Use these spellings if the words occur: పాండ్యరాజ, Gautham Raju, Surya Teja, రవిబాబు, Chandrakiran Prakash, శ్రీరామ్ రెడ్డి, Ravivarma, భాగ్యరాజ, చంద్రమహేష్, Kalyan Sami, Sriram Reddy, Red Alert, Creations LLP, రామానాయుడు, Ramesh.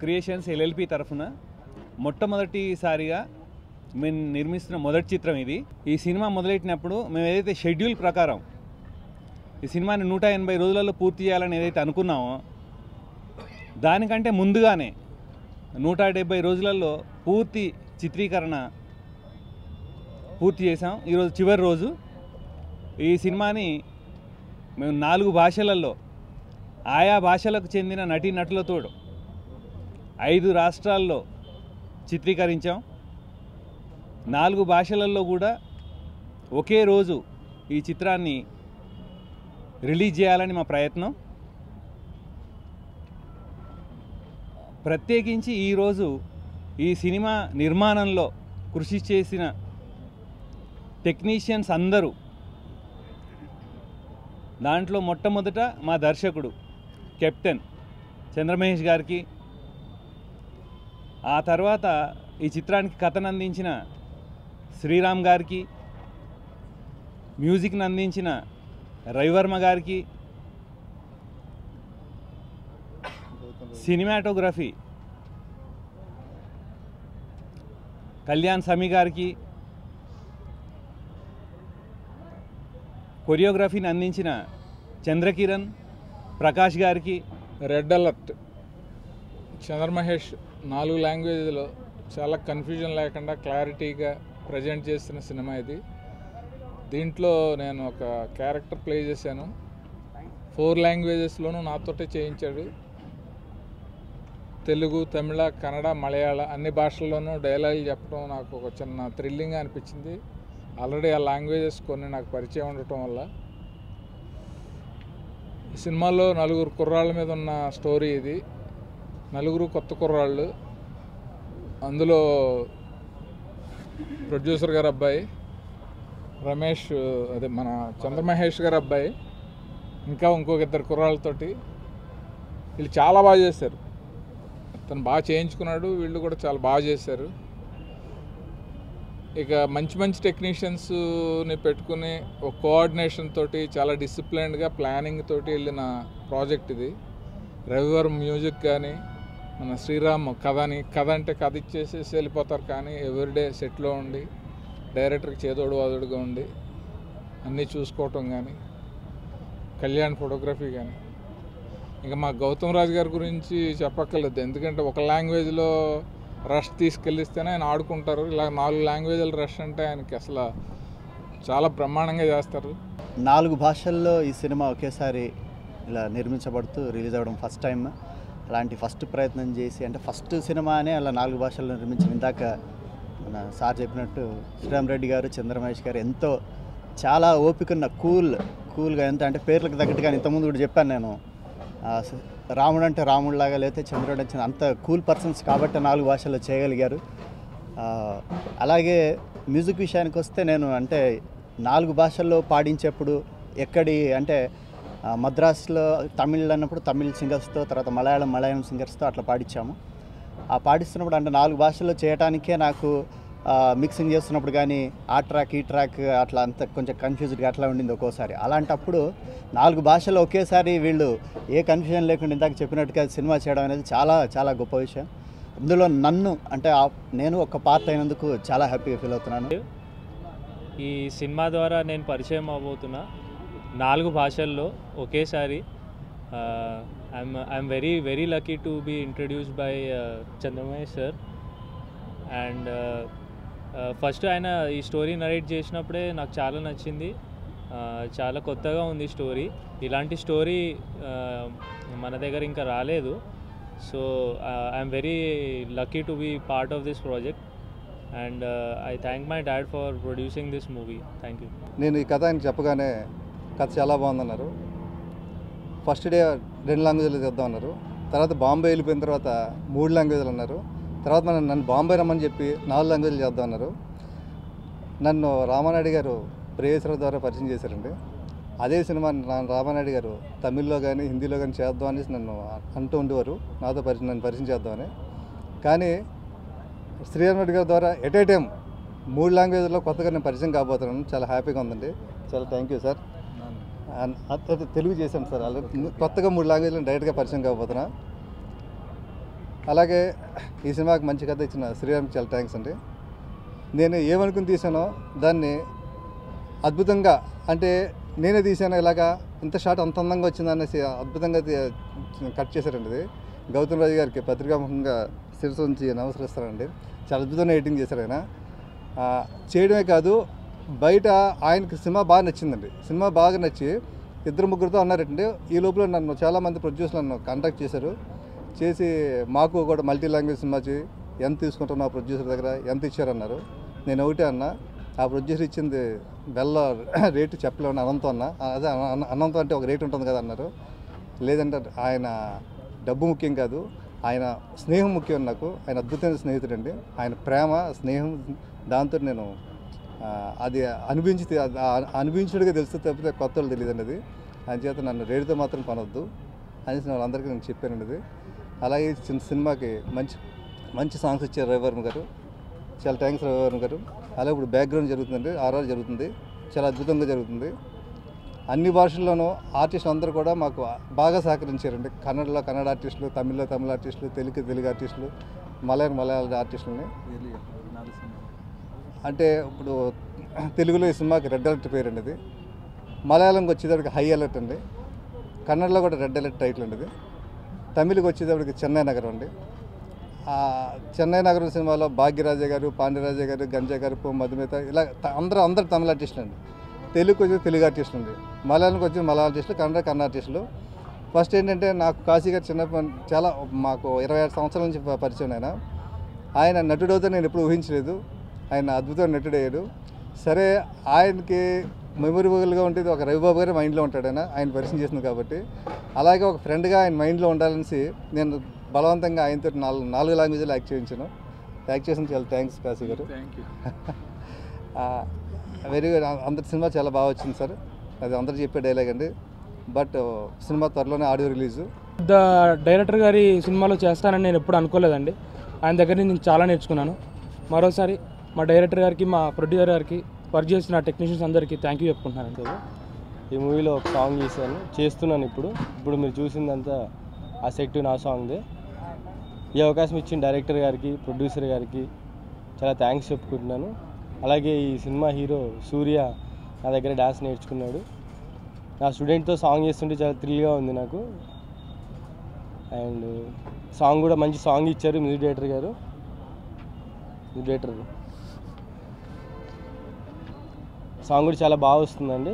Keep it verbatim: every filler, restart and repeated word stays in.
Creations LLP తరఫున మొట్టమొదటిసారిగా మేము నిర్మిస్తున్న మొదటి చిత్రం ఇది. ఈ సినిమా మొదలెట్టినప్పుడు మేము ఏదైతే షెడ్యూల్ ప్రకారం ఈ సినిమాని నూట ఎనభై రోజులలో పూర్తి చేయాలని ఏదైతే అనుకున్నామో దానికంటే ముందుగానే నూట డెబ్భై రోజులలో పూర్తి చిత్రీకరణ పూర్తి చేసాం. ఈరోజు చివరి రోజు. ఈ సినిమాని మేము నాలుగు భాషలలో ఆయా భాషలకు చెందిన నటీనటులతో ఐదు రాష్ట్రాల్లో చిత్రీకరించాం. నాలుగు భాషలలో కూడా ఒకే రోజు ఈ చిత్రాన్ని రిలీజ్ చేయాలని మా ప్రయత్నం. ప్రత్యేకించి ఈరోజు ఈ సినిమా నిర్మాణంలో కృషి చేసిన టెక్నీషియన్స్ అందరూ, దాంట్లో మొట్టమొదట మా దర్శకుడు కెప్టెన్ చంద్రమహేష్ గారికి, ఆ తర్వాత ఈ చిత్రానికి కథను అందించిన శ్రీరామ్ గారికి, మ్యూజిక్ని అందించిన రవివర్మ గారికి, సినిమాటోగ్రఫీ కళ్యాణ్ సమీ గారికి, కొరియోగ్రఫీని అందించిన చంద్రకిరణ్ ప్రకాష్ గారికి, రెడ్ అలర్ట్ చంద్రమహేష్ నాలుగు లాంగ్వేజ్లో చాలా కన్ఫ్యూజన్ లేకుండా క్లారిటీగా ప్రజెంట్ చేసిన సినిమా ఇది. దీంట్లో నేను ఒక క్యారెక్టర్ ప్లే చేశాను. ఫోర్ లాంగ్వేజెస్లోనూ నాతోటే చేయించాడు. తెలుగు, తమిళ, కన్నడ, మలయాళ అన్ని భాషల్లోనూ డైలాగులు చెప్పడం నాకు ఒక చిన్న థ్రిల్లింగ్ అనిపించింది. ఆల్రెడీ ఆ లాంగ్వేజెస్ కొన్ని నాకు పరిచయం ఉండటం వల్ల. ఈ సినిమాలో నలుగురు కుర్రాళ్ళ మీద ఉన్న స్టోరీ ఇది. నలుగురు కొత్త కుర్రాళ్ళు. అందులో ప్రొడ్యూసర్ గారు అబ్బాయి రమేష్, అదే మన చంద్రమహేష్ గారు అబ్బాయి, ఇంకా ఇంకొక ఇద్దరు కుర్రాళ్ళతోటి వీళ్ళు చాలా బాగా చేశారు. తను బాగా చేయించుకున్నాడు, వీళ్ళు కూడా చాలా బాగా చేశారు. ఇక మంచి మంచి టెక్నీషియన్స్ని పెట్టుకుని ఒక కోఆర్డినేషన్ తోటి చాలా డిసిప్లైన్డ్గా ప్లానింగ్ తోటి వెళ్ళిన ప్రాజెక్ట్ ఇది. రవివర్మ మ్యూజిక్ కానీ, మన శ్రీరామ్ కథని కథ అంటే కథ ఇచ్చేసేసి వెళ్ళిపోతారు, కానీ ఎవ్రీడే సెట్లో ఉండి డైరెక్టర్కి చేదోడు వాదోడుగా ఉండి అన్నీ చూసుకోవటం కానీ, కళ్యాణ్ ఫోటోగ్రఫీ కానీ, ఇంకా మా గౌతమ్ రాజు గారి గురించి చెప్పక్కర్లేదు. ఎందుకంటే ఒక లాంగ్వేజ్లో రష్ తీసుకెళ్ళిస్తేనే ఆయన ఆడుకుంటారు. ఇలా నాలుగు లాంగ్వేజ్ల రష్ అంటే ఆయనకి అసలు చాలా బ్రహ్మాండంగా చేస్తారు. నాలుగు భాషల్లో ఈ సినిమా ఒకేసారి ఇలా నిర్మించబడుతూ రిలీజ్ అవ్వడం ఫస్ట్ టైం. అలాంటి ఫస్ట్ ప్రయత్నం చేసి, అంటే ఫస్ట్ సినిమానే అలా నాలుగు భాషల్లో నిర్మించిన, ఇందాక మన సార్ చెప్పినట్టు శ్రీరామ్ రెడ్డి గారు, చంద్రమహేష్ గారు ఎంతో చాలా ఓపికన్న కూల్ కూల్గా ఎంత అంటే పేర్లకు తగ్గట్టుగా ఇంతకుముందు కూడా చెప్పాను నేను, రాముడు అంటే రాముడిలాగా లేకపోతే చంద్రుడు అంటే అంత కూల్ పర్సన్స్ కాబట్టి నాలుగు భాషల్లో చేయగలిగారు. అలాగే మ్యూజిక్ విషయానికి వస్తే నేను అంటే నాలుగు భాషల్లో పాడించేప్పుడు ఎక్కడి అంటే మద్రాసులో తమిళ్ అన్నప్పుడు తమిళ్ సింగర్స్తో, తర్వాత మలయాళం మలయాళం సింగర్స్తో అట్లా పాడించాము. ఆ పాడిస్తున్నప్పుడు అంటే నాలుగు భాషల్లో చేయటానికే నాకు మిక్సింగ్ చేస్తున్నప్పుడు కానీ ఆ ట్రాక్ ఈ ట్రాక్ అట్లా అంత కొంచెం కన్ఫ్యూజ్డ్గా అట్లా ఉండింది ఒక్కోసారి. అలాంటప్పుడు నాలుగు భాషల్లో ఒకేసారి వీళ్ళు ఏ కన్ఫ్యూజన్ లేకుండా ఇందాక చెప్పినట్టుగా సినిమా చేయడం అనేది చాలా చాలా గొప్ప విషయం. అందులో నన్ను అంటే నేను ఒక పార్ట్ అయినందుకు చాలా హ్యాపీగా ఫీల్ అవుతున్నాను. ఈ సినిమా ద్వారా నేను పరిచయం అవబోతున్నా నాలుగు భాషల్లో ఒకేసారి. I'm I'm very very lucky to be introduced by చంద్రమహేష్ sir. And first ఆయన ఈ స్టోరీ నరేట్ చేసినప్పుడే నాకు చాలా నచ్చింది, చాలా కొత్తగా ఉంది స్టోరీ. ఇలాంటి స్టోరీ మన దగ్గర ఇంకా రాలేదు. So I'm very lucky to be part of this project and I thank my dad for producing this movie. Thank you. నేను ఈ కథ అని చెప్పగానే కథ చాలా బాగుందన్నారు. ఫస్ట్ డే రెండు లాంగ్వేజ్లు చేద్దాం అన్నారు, తర్వాత బాంబే వెళ్ళిపోయిన తర్వాత మూడు లాంగ్వేజ్లు అన్నారు, తర్వాత మనం నన్ను బాంబే రమ్మని చెప్పి నాలుగు లాంగ్వేజ్లు చేద్దాం అన్నారు. నన్ను రామానాయుడు గారు ప్రేయసరావు ద్వారా పరిచయం చేశారండి. అదే సినిమా రామానాయుడు గారు తమిళ్లో కానీ హిందీలో కానీ చేద్దాం అనేసి నన్ను అంటూ ఉండేవారు, నాతో పరిచయం నన్ను పరిచయం చేద్దామని. కానీ శ్రీరామ్ రెడ్డి గారి ద్వారా ఎట్ ఏ టైం మూడు లాంగ్వేజ్లో కొత్తగా నేను పరిచయం కాబోతున్నాను. చాలా హ్యాపీగా ఉందండి, చాలా థ్యాంక్ యూ సార్. తెలుగు చేశాను సార్, ఆల్రెడీ కొత్తగా మూడు లాంగ్వేజ్లను డైరెక్ట్గా పరిచయం కాబోతున్నా. అలాగే ఈ సినిమాకి మంచి కథ ఇచ్చిన శ్రీరామ్కి చాలా థ్యాంక్స్ అండి. నేను ఏమనుకుని తీసానో దాన్ని అద్భుతంగా, అంటే నేనే తీసాను ఇలాగా ఇంత షాట్ అంత అందంగా వచ్చిందనేసి అద్భుతంగా కట్ చేశారండి. ఇది గౌతమ్ రాజు గారికి పత్రికాముఖంగా శిరస్సు నుంచి నమస్కరిస్తానండి. చాలా అద్భుతంగా ఎడిటింగ్ చేశారు ఆయన. చేయడమే కాదు, బయట ఆయనకి సినిమా బాగా నచ్చిందండి. సినిమా బాగా నచ్చి ఇద్దరు ముగ్గురుతో అన్నారండి. ఈ లోపల నన్ను చాలామంది ప్రొడ్యూసర్లు నన్ను కాంటాక్ట్ చేశారు, చేసి మాకు కూడా మల్టీ లాంగ్వేజ్ సినిమా చేయి, ఎంత తీసుకుంటాను ఆ ప్రొడ్యూసర్ దగ్గర ఎంత ఇచ్చారన్నారు. నేను ఒకటే అన్నా, ఆ ప్రొడ్యూసర్ ఇచ్చింది బెల్ల రేటు చెప్పలేమని అనంతం అన్నా. అదే అనంతం అంటే ఒక రేటు ఉంటుంది కదా అన్నారు. లేదంటే ఆయన డబ్బు ముఖ్యం కాదు, ఆయన స్నేహం ముఖ్యం. నాకు ఆయన అద్భుతమైన స్నేహితుడు అండి. ఆయన ప్రేమ స్నేహం దాంతో నేను అది అనిపించి అనిపించడిగా తెలుస్తే తప్పితే కొత్త వాళ్ళు తెలియదండి. అది ఆయన చేత నన్ను రేటుతో మాత్రం పనొద్దు అనేసి వాళ్ళందరికీ నేను చెప్పానండి. అది అలాగే చిన్న సినిమాకి మంచి మంచి సాంగ్స్ ఇచ్చారు రవివర్మ గారు, చాలా థ్యాంక్స్ రవివర్మ గారు. అలాగే ఇప్పుడు బ్యాక్గ్రౌండ్ జరుగుతుందండి, ఆర్ఆర్ జరుగుతుంది, చాలా అద్భుతంగా జరుగుతుంది. అన్ని భాషల్లోనూ ఆర్టిస్టులు అందరూ కూడా మాకు బాగా సహకరించారండి. కన్నడలో కన్నడ ఆర్టిస్టులు, తమిళ్లో తమిళ ఆర్టిస్టులు, తెలుగు తెలుగు ఆర్టిస్టులు, మలయాళం మలయాళ ఆర్టిస్టులని. అంటే ఇప్పుడు తెలుగులో ఈ సినిమాకి రెడ్ అలర్ట్ పేరు అండి. ఇది మలయాళంకి వచ్చేటప్పటికి హై అలర్ట్ అండి, కన్నడలో కూడా రెడ్ అలర్ట్ టైటిల్ అండి. ఇది తమిళకి వచ్చేటప్పటికి చెన్నై నగరం అండి. చెన్నై నగరం సినిమాలో భాగ్యరాజే గారు, పాండ్యరాజే గారు, గంజా గారు, మధుమిత ఇలా అందరూ అందరూ తమిళ ఆర్టిస్టులు అండి. తెలుగుకి వచ్చి తెలుగు ఆర్టిస్టులు అండి, మలయాళంకి వచ్చి మలయాళ ఆర్టిస్టులు, కన్నడ కన్నడ ఆర్టిస్టులు. ఫస్ట్ ఏంటంటే నాకు కాశీ గారు చిన్నప్పటి చాలా, మాకు ఇరవై ఆరు సంవత్సరాల నుంచి పరిచయం. ఆయన ఆయన నటుడు అవుతా నేను ఎప్పుడు ఊహించలేదు. ఆయన అద్భుతమైన నటుడు అయ్యాడు. సరే, ఆయనకి మెమొరబుల్గా ఉండేది ఒక రవిబాబు గారు మైండ్లో ఉంటాడు, ఆయన ఆయన పరిచయం చేసింది కాబట్టి. అలాగే ఒక ఫ్రెండ్గా ఆయన మైండ్లో ఉండాలనేసి నేను బలవంతంగా ఆయనతో నాలుగు నాలుగు లాంగ్వేజ్లో యాక్ట్ చేయించాను. యాక్ట్ చేసిన చాలా థ్యాంక్స్ కాశీ గారు, థ్యాంక్ యూ వెరీ గుడ్. అందరి సినిమా చాలా బాగా వచ్చింది సార్, అది అందరూ చెప్పే డైలాగ్ అండి. బట్ సినిమా త్వరలోనే ఆడియో రిలీజు. ద డైరెక్టర్ గారి సినిమాలో చేస్తానని నేను ఎప్పుడు అనుకోలేదండి. ఆయన దగ్గర నేను చాలా నేర్చుకున్నాను. మరోసారి మా డైరెక్టర్ గారికి, మా ప్రొడ్యూసర్ గారికి, వర్క్ చేసిన టెక్నీషియన్స్ అందరికీ థ్యాంక్ యూ చెప్పుకుంటున్నాను. ఈ మూవీలో ఒక సాంగ్ చేశాను, చేస్తున్నాను ఇప్పుడు. ఇప్పుడు మీరు చూసిందంతా ఆ సెట్ నా సాంగ్దే. ఈ అవకాశం ఇచ్చిన డైరెక్టర్ గారికి, ప్రొడ్యూసర్ గారికి చాలా థ్యాంక్స్ చెప్పుకుంటున్నాను. అలాగే ఈ సినిమా హీరో సూర్య నా దగ్గర డ్యాన్స్ నేర్చుకున్నాడు. నా స్టూడెంట్తో సాంగ్ చేస్తుంటే చాలా థ్రిల్గా ఉంది నాకు. అండ్ సాంగ్ కూడా మంచి సాంగ్ ఇచ్చారు మ్యూజిక్ డైరెక్టర్ గారు. మ్యూజిక్ డైరెక్టర్ సాంగ్ కూడా చాలా బాగా వస్తుందండి.